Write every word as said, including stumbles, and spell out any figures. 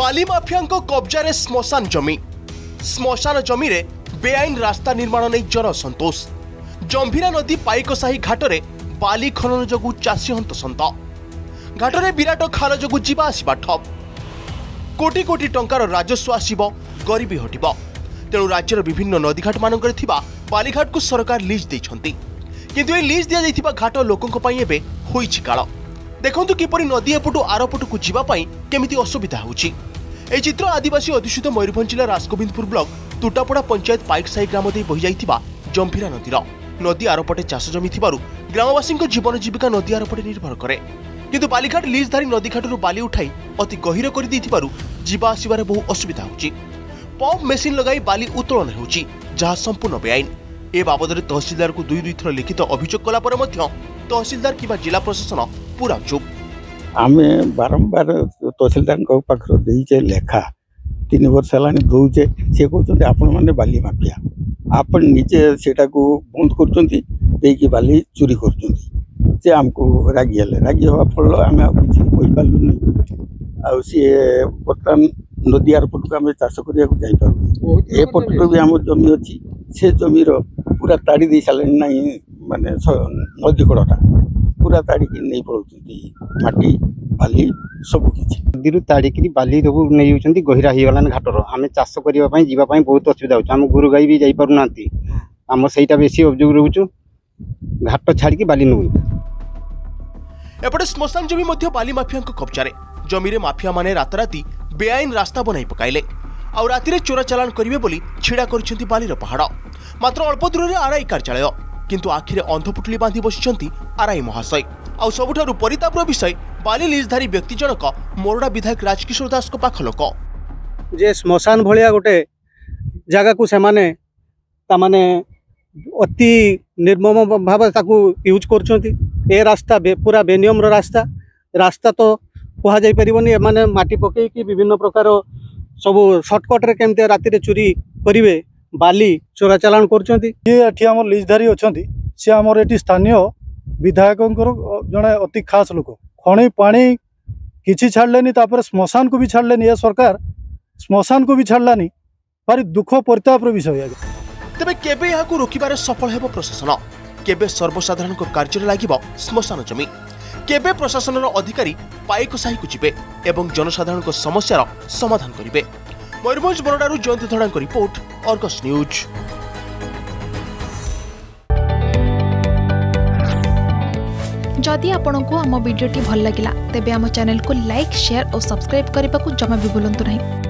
बाली mafia कब्जा श्मशान जमी श्मशान जमी रे बेआईन रास्ता निर्माण नहीं जनसंतोष। जंभीरा नदी पाइकसाही घाटरे बाली खनन जगू चाषी हंतसंत। घाटरे विराट खाल जगू जीवा आसवा ठप। कोटी कोटी टंकार राजस्व आसव गरीबी हटिब। तेणु राज्यर विभिन्न नदीघाट मानकरे थिबा बालीघाट को सरकार लीज देइछंती। किंतु ए लीज दिया जाइथिबा घाट लोकंक पई एबे होइछि काल। देखंतु किपरि नदी एपटु आरपटुकु जीवा पई केमिति असुविधा होउछि। ए चित्र आदिवासी अधुषित मयूरभंज जिला राजगोविंदपुर ब्लॉक तुटापड़ा पंचायत पाइकसाही ग्राम दे बहि जाइथिबा जंभीरा नदीर। नदी आरपटे चाष जमी थिबारु ग्रामवासी जीवन जीविका नदी आरपटे निर्भर करे। किंतु बालीघाट लीजधारी नदीघाटू बाली उठाई अति गहीर कर जीवा आसवे बहु असुविधा होउछि। पंप मेसीन लगाई बाली उत्तोलन होउछि जहाँ संपूर्ण बेआईन। ए बाबद में तहसिलदार को दुई दुई थर लिखित अभियोग कला पर मध्य तहसिलदार किबा जिला प्रशासन पूरा चुप। आमे बारंबार तहसिलदार को पाखरो देइछे लेखा तीन वर्ष हलानी दौजे से कहते आपण माने बाली माफिया आपण निजे सेटा को बंद करचोंती देकी बाली चोरी करचोंती। जे हमको रागी हले रागी होवा फल आमे किछि कोइ पालुनी आ सी बर्तन नदी आरपट को आम चाष करा जापे। एपट भी आम जमी अच्छी से जमीर पूरा ताड़ी दे सारे ना मानने नदी कड़ा पूरा ताड़िक नहीं पड़ा माटी बाली सबकि नदी ताड़िकी बाली सब नहीं गहरा हो गलान घाटर आम चाष करने जावाई बहुत असुविधा होम। गोरु गाई भी जापारूना आम सहीटा बेस अभियोग रोचु घाट छाड़ी बाली नौ। एपटे श्मशान जमी बाली माफिया कब्जा जमी माफिया माने राताराती बेआईन रास्ता बनाई पकाइले। आउ राति चोरा चालान करेंगे बोली छिड़ा कर बालीर पहाड़। मात्र अल्प दूर में आरआई कार्यालय किंतु आखिरे अंधपुटुली बांधि बसिचंती आरआई महाशय। आउ सबुठारु परितापर विषय बाली लीजधारी व्यक्ति जनक मोरडा विधायक राजकिशोर दास को पाख लोक जे श्मशान भलिया गोटे जगह को सेमाने तामाने अति निर्मम भाव ताकू यूज करचंती। ए रास्ता बे, पूरा बेनियम रास्ता रास्ता तो कह जाई परिबनी। माने माटी पके कि विभिन्न प्रकार सब शॉर्टकट रे केमते राति रे चोरी करिवे बाली चोरा चालान करचंती। ये एठी हमर लीजधारी अछंती से हमर एठी स्थानीय विधायकंकर जने अति खास लोक खणी पानी किछि छाडलेनी तापर श्मशान को भी छाडलेनी। ये सरकार श्मशान को भी छाडलानी भारी दुख परितापर विषय। तबे केबे याकू रोकिबारे सफल हेबो प्रशासन? केबे सर्वसाधारण को कार्य लागिबो श्मशान जमी? केबे प्रशासन अधिकारी पाइकसाही को जीवे एवं जनसाधारण को समस्यार समाधान करेंगे? मयूरभंज मोरडारू जयंत धड़ा की रिपोर्ट अर्गस न्यूज। जदि आपंक आम भिडी भल लगा तेब आम चैनल को लाइक, शेयर और सब्सक्राइब करने को जमा भी भूलु ना।